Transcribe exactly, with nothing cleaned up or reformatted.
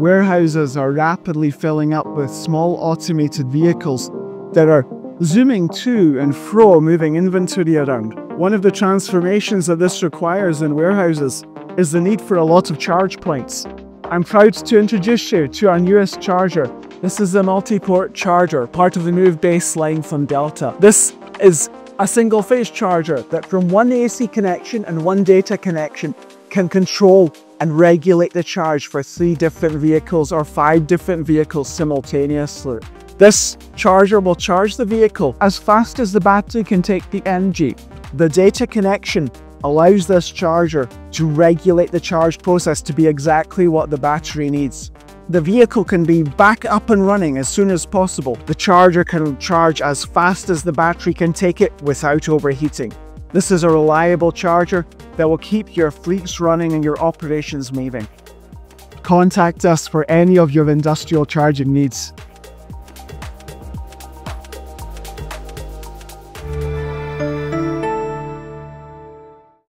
warehouses are rapidly filling up with small automated vehicles that are zooming to and fro, moving inventory around. One of the transformations that this requires in warehouses is the need for a lot of charge points. I'm proud to introduce you to our newest charger. This is a multi-port charger, part of the MOOVbase line from Delta. This is a single-phase charger that from one A C connection and one data connection can control and regulate the charge for three different vehicles or five different vehicles simultaneously. This charger will charge the vehicle as fast as the battery can take the energy. The data connection allows this charger to regulate the charge process to be exactly what the battery needs. The vehicle can be back up and running as soon as possible. The charger can charge as fast as the battery can take it without overheating. This is a reliable charger that will keep your fleets running and your operations moving. Contact us for any of your industrial charging needs.